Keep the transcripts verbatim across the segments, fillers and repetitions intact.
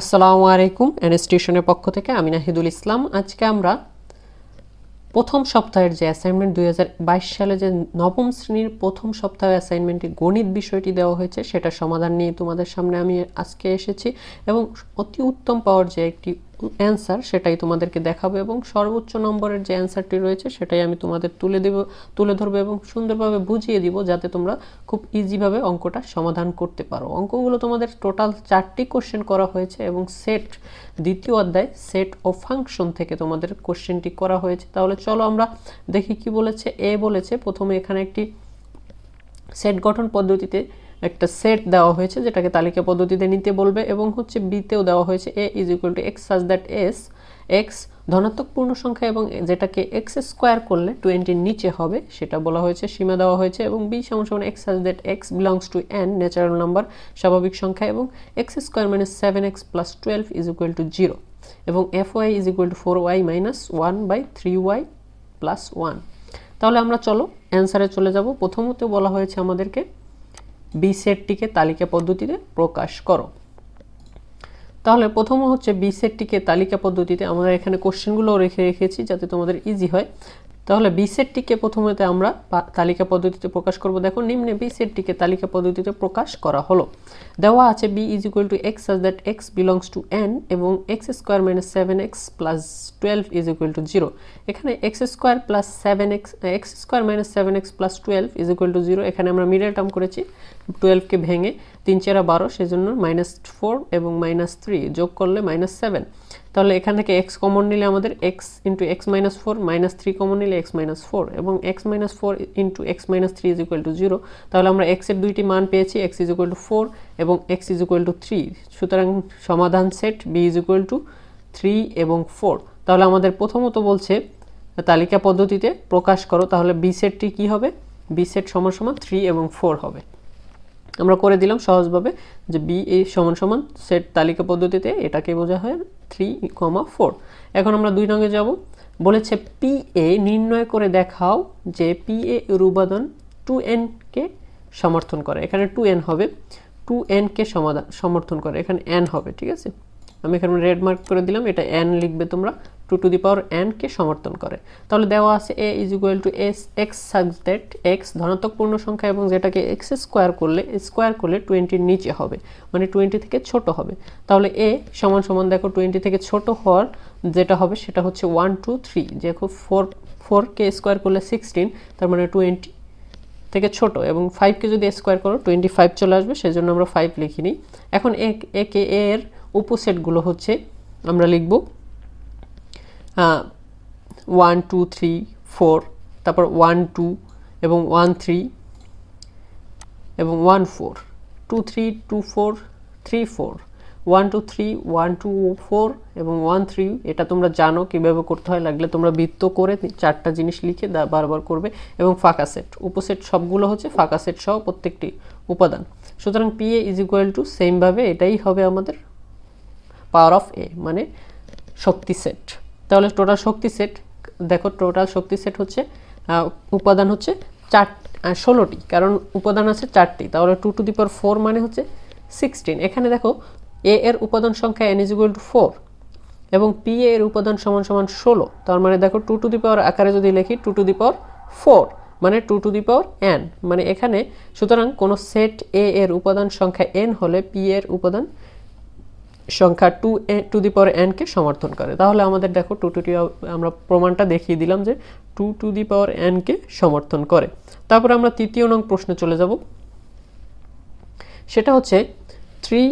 আসসালামু আলাইকুম এন স্টেশনের পক্ষ থেকে আমি নাহিদুল ইসলাম আজকে আমরা প্রথম সপ্তাহের যে অ্যাসাইনমেন্ট দুই হাজার বাইশ সালে যে নবম শ্রেণীর প্রথম সপ্তাহের অ্যাসাইনমেন্টে গণিত বিষয়টি দেওয়া হয়েছে সেটা সমাধান নিয়ে তোমাদের সামনে আমি আজকে এসেছি এবং অতি উত্তম পাওয়ার যে একটি অ্যানসার সেটাই তোমাদেরকে দেখাবো এবং সর্বোচ্চ নম্বরের যে অ্যানসারটি রয়েছে সেটাই আমি তোমাদের তুলে দেব তুলে ধরব এবং সুন্দরভাবে বুঝিয়ে দিব যাতে তোমরা খুব ইজি ভাবে অঙ্কটা সমাধান করতে পারো। অঙ্কগুলো তোমাদের টোটাল চারটি কোশ্চেন করা হয়েছে এবং সেট দ্বিতীয় অধ্যায় সেট ও ফাংশন থেকে তোমাদের কোশ্চেনটি করা হয়েছে। তাহলে চলো আমরা দেখি কি বলেছে। এ বলেছে প্রথমে এখানে একটি সেট গঠন পদ্ধতিতে একটা সেট দেওয়া হয়েছে যেটাকে তালিকা পদ্ধতিতে নিতে বলবে এবং হচ্ছে বিতেও দেওয়া হয়েছে a is equal to x such that s x ধনাত্মক পূর্ণ সংখ্যা এবং যেটাকে x স্কয়ার করলে টোয়েন্টি নিচে হবে সেটা বলা হয়েছে, সীমা দেওয়া হয়েছে এবং b সমান x such that x belongs to n natural number স্বাভাবিক সংখ্যা এবং x square minus seven x plus twelve is equal to zero এবং fy is equal to four y minus one by three y plus one. তাহলে আমরা চলো অ্যান্সারে চলে যাব। প্রথমত বলা হয়েছে আমাদেরকে বি সেটটিকে তালিকা পদ্ধতিতে প্রকাশ করো। তাহলে প্রথম হচ্ছে বি সেটটিকে তালিকা পদ্ধতিতে আমরা এখানে কোশ্চেনগুলো রেখে রেখেছি যাতে তোমাদের ইজি হয়। তাহলে বি সেটটিকে প্রথমেতে আমরা তালিকা পদ্ধতিতে প্রকাশ করব। দেখো নিম্নে বি সেটটিকে তালিকা পদ্ধতিতে প্রকাশ করা হলো। দেওয়া আছে B is equal to x such that x belongs to N এবং x square minus seven x plus twelve is equal to zero. এখানে x square plus seven x x square minus seven x plus twelve is equal to zero. এখানে আমরা middle term করেছি টুয়েলভকে ভেঙে তিন চেরা বারো, সেজন্য মাইনাস ফোর এবং মাইনাস থ্রি যোগ করলে মাইনাস সেভেন। তাহলে এখান থেকে x কমন নিলে আমাদের x into x minus four, minus three common নিলে x মাইনাস ফোর এবং x minus four into x minus three is equal to zero. তাহলে আমরা x এর দুইটি মান পেয়েছি, x is equal to four এবং x is equal to three. সুতরাং সমাধান set b is equal to three এবং ফোর। তাহলে আমাদের প্রথমত বলছে তালিকা পদ্ধতিতে প্রকাশ করো। তাহলে b সেটটি কি হবে? b সেট সমান সমান থ্রি এবং ফোর হবে। আমরা করে দিলাম সহজভাবে যে বি এই সমান সমান সেট তালিকা পদ্ধতিতে এটাকে বোঝা হয় থ্রি কমা ফোর। এখন আমরা দুই রঙে যাব। বলেছে পি এ নির্ণয় করে দেখাও যে পি এ এর উপাদান টু এনকে সমর্থন করে। এখানে টু এন হবে, টু এনকে সমাধান সমর্থন করে, এখানে এন হবে। ঠিক আছে, আমি এখানে রেড মার্ক করে দিলাম, এটা এন লিখবে তোমরা। Two to the power NK সমর্থন করে। তাহলে দেওয়া আছে A is equal to S x such that x ধনাত্মক পূর্ণ সংখ্যা এবং যেটাকে এক্স স্কোয়ার করলে স্কোয়ার করলে টোয়েন্টির নিচে হবে, মানে টোয়েন্টি থেকে ছোট হবে। তাহলে এ সমান সমান দেখো টোয়েন্টি থেকে ছোট হওয়ার যেটা হবে সেটা হচ্ছে ওয়ান টু থ্রি, যে খুব ফোর ফোরকে স্কোয়ার করলে সিক্সটিন, তার মানে টোয়েন্টি থেকে ছোট এবং ফাইভকে যদি স্কোয়ার করো টোয়েন্টি ফাইভ চলে আসবে, সেজন্য আমরা ফাইভ লিখিনি। এখন একে এর উপসেটগুলো হচ্ছে আমরা লিখব ওয়ান টু থ্রি ফোর, তারপর ওয়ান টু এবং ওয়ান থ্রি এবং one four, two three two four three four, one two three one two four এবং ওয়ান থ্রি। এটা তোমরা জানো কীভাবে করতে হয়, লাগলে তোমরা বৃত্ত করে চারটা জিনিস লিখে বারবার করবে এবং ফাঁকা সেট উপসেট সবগুলো হচ্ছে ফাঁকা সেট সহ প্রত্যেকটি উপাদান। সুতরাং P A is equal to সেমভাবে এটাই হবে আমাদের পাওয়ার অফ এ, মানে শক্তি সেট। তাহলে টোটাল শক্তি সেট দেখো, টোটাল শক্তি সেট হচ্ছে উপাদান হচ্ছে চার ষোলোটি, কারণ উপাদান আছে চারটি। তাহলে two to the power four মানে হচ্ছে সিক্সটিন। এখানে দেখো এ এর উপাদান সংখ্যা N is equal to four এবং পি এ এর উপাদান সমান সমান ষোলো, তার মানে দেখো টু টু দি পাওয়ার আকারে যদি লিখি two to the power four মানে two to the power N, মানে এখানে। সুতরাং কোনো সেট এ এর উপাদান সংখ্যা এন হলে পি এর উপাদান সংখ্যা two A to the power NK সমর্থন করে। তাহলে আমাদের দেখো টু টু আমরা প্রমাণটা দেখিয়ে দিলাম যে two to the power NK সমর্থন করে। তারপরে আমরা তৃতীয় নং প্রশ্নে চলে যাব, সেটা হচ্ছে থ্রি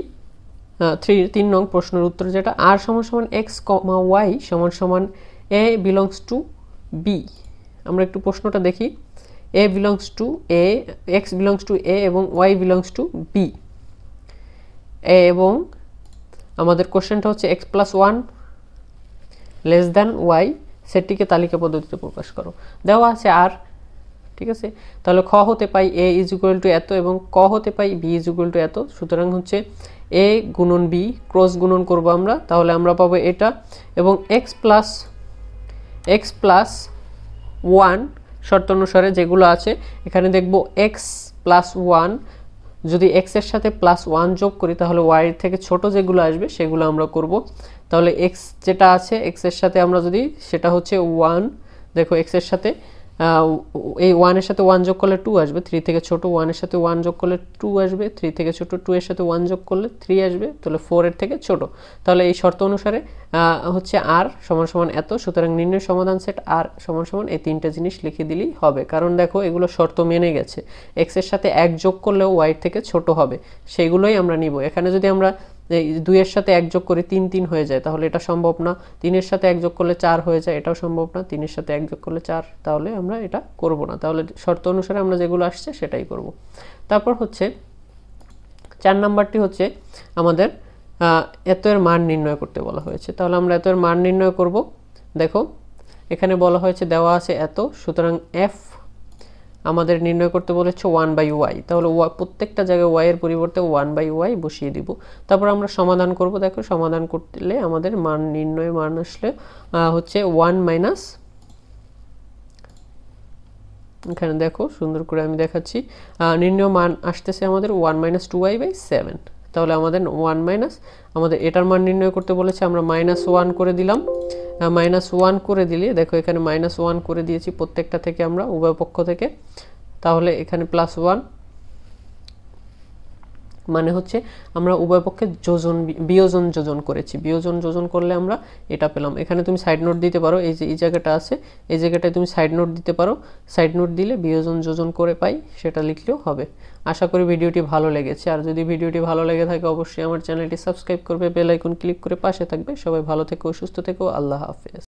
থ্রি তিন নং প্রশ্নের উত্তর, যেটা আর সমান সমান এক্স কমা ওয়াই সমান সমান এ বিলংস টু বি। আমরা একটু প্রশ্নটা দেখি। A belongs to A, x belongs to A এবং ওয়াই বিলংস টু বি এ এবং আমাদের কোশ্চেনটা হচ্ছে x plus one less than y সেটটিকে তালিকা পদ্ধতিতে প্রকাশ করো। দেওয়া আছে আর, ঠিক আছে। তাহলে খ হতে পাই এ ইজ ইকুয়াল টু এত এবং ক হতে পাই বি ইজ ইকুয়াল টু এত। সুতরাং হচ্ছে এ গুণন বি ক্রস গুণন করবো আমরা, তাহলে আমরা পাবো এটা এবং x plus x plus one শর্ত অনুসারে যেগুলো আছে এখানে দেখব এক্স প্লাস ওয়ান যদি x এর সাথে প্লাস ওয়ান যোগ করি তাহলে y এর থেকে ছোট যেগুলো আসবে সেগুলো আমরা করব। তাহলে x যেটা আছে x এর সাথে আমরা যদি সেটা হচ্ছে ওয়ান, দেখো x এর সাথে এই ওয়ান এর সাথে ওয়ান যোগ করলে টু আসবে, থ্রি থেকে ছোট। ওয়ান এর সাথে ওয়ান যোগ করলে টু আসবে, থ্রি থেকে ছোট। টু এর সাথে ওয়ান যোগ করলে থ্রি আসবে, তাহলে ফোর এর থেকে ছোট। তাহলে এই শর্ত অনুসারে হচ্ছে আর সমান সমান এত, সুতরাং নির্ণয় সমাধান সেট আর সমান সমান এই তিনটা জিনিস লিখে দিলেই হবে। কারণ দেখো এগুলো শর্ত মেনে গেছে। x এর সাথে এক যোগ করলেও y এর থেকে ছোট হবে, সেগুলোই আমরা নিব। এখানে যদি আমরা দুই এর সাথে এক যোগ করে তিন তিন হয়ে যায় তাহলে এটা সম্ভব না, তিন এর সাথে এক যোগ করলে চার হয়ে যায় এটাও সম্ভব না, তিন এর সাথে এক যোগ করলে চার, তাহলে আমরা এটা করব না। তাহলে শর্ত অনুসারে আমরা যেগুলো আসছে সেটাই করব। তারপর হচ্ছে চার নাম্বারটি হচ্ছে আমাদের এত এর মান নির্ণয় করতে বলা হয়েছে। তাহলে আমরা এত এর মান নির্ণয় করব। দেখো এখানে বলা হয়েছে দেওয়া আছে এত, সুতরাং এফ আমাদের নির্ণয় করতে বলেছে ওয়ান বাই ওয়াই। তাহলে প্রত্যেকটা জায়গায় ওয়াই এর পরিবর্তে ওয়ান বাই ওয়াই বসিয়ে দিব। তারপর আমরা সমাধান করব। দেখো সমাধান করলে আমাদের মান নির্ণয় মান আসলে হচ্ছে ওয়ান মাইনাস, এখানে দেখো সুন্দর করে আমি দেখাচ্ছি, নির্ণয় মান আসতেছে আমাদের one minus two y by seven. তাহলে আমাদের ওয়ান মাইনাস, আমাদের এটার মান নির্ণয় করতে বলেছে, আমরা মাইনাস ওয়ান করে দিলাম। মাইনাস ওয়ান করে দিলে দেখো এখানে মাইনাস ওয়ান করে দিয়েছি প্রত্যেকটা থেকে আমরা, উভয় পক্ষ থেকে। তাহলে এখানে প্লাস ওয়ান মানে হচ্ছে আমরা উভয় পক্ষে যোজন বিয়োজন যোজন করেছি। বিয়োজন যোজন করলে আমরা এটা পেলাম। এখানে তুমি সাইড নোট দিতে পারো, এই যে এই জায়গাটা আছে এই জায়গাটায় তুমি সাইড নোট দিতে পারো। সাইড নোট দিলে বিয়োজন যোজন করে পাই, সেটা লিখলেও হবে। আশা করি ভিডিওটি ভালো লেগেছে। আর যদি ভিডিওটি ভালো লেগে থাকে অবশ্যই আমার চ্যানেলটি সাবস্ক্রাইব করবে, বেল আইকন ক্লিক করে পাশে থাকবে। সবাই ভালো থেকো, সুস্থ থেকো, আল্লাহ হাফেজ।